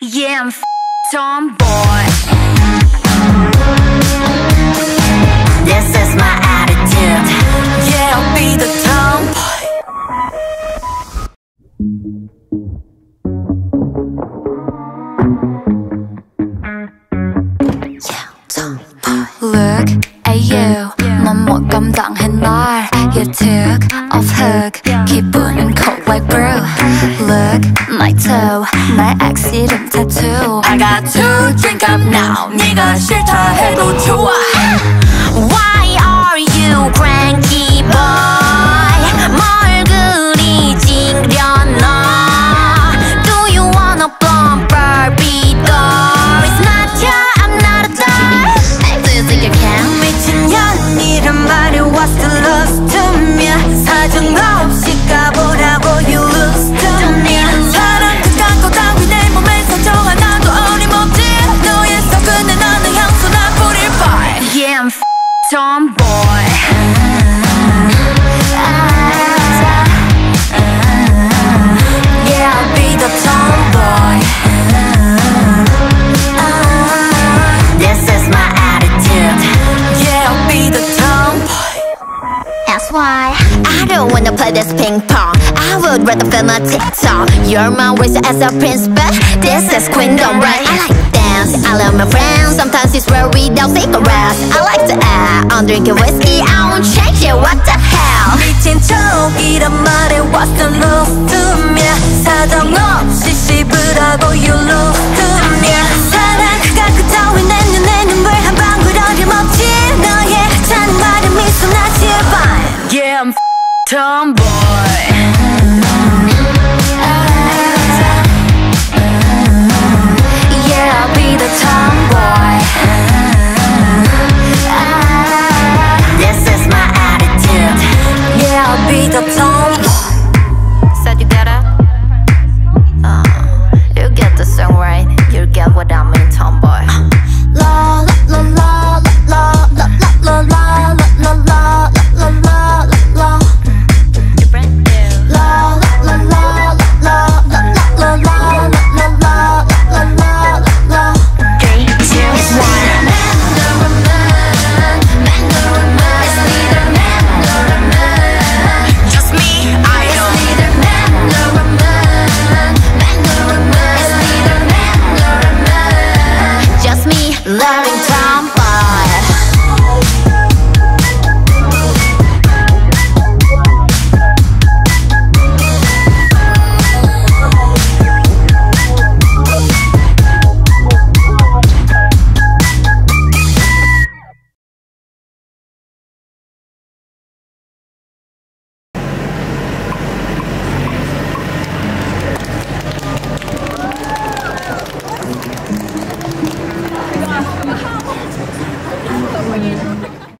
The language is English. Yeah, I'm tomboy. This is my attitude. Yeah, I'll be the tomboy. Yeah, tomboy. Look at you. 넌 못 감당한 날. You took off hook. 기분은 cold like brew. Look, my toe. 내 accident tattoo. I got to drink up now. 네가 싫다 해도 좋아. Why are you cranky boy? 뭘 그리 징려나? Do you wanna bump Barbie doll? It's not ya, I'm not a doll. Do you think you can? 미친년 이런 말이 what's the love to me? 사정 없이 가보라고 you lose to me. 사랑 그 깎고 닦고 내 몸에서 저 하나도 어림없지. 너의 썩은 내 나는 향수 나 뿌릴 boy. Yeah, I'm tomboy. Yeah, I'll be the tomboy. This is my attitude. Yeah, I'll be the tomboy. That's why I don't wanna play this ping pong. I would rather film a TikTok. You're my wizard as a prince, but this is queendom, right? I like dance, I love my friends. Sometimes it's where we don't cigarettes. I like to act, I'm drinking whiskey. I won't change it, what the hell? 미친 척이란 말에 what's the love to me? 사정 없이 씹으라고 you lose to me. 사랑 그 따윈 내 눈에 눈물 한 방울 어림없지. 너의 찬 말은 미소 나 제발. Yeah, I'm tomboy.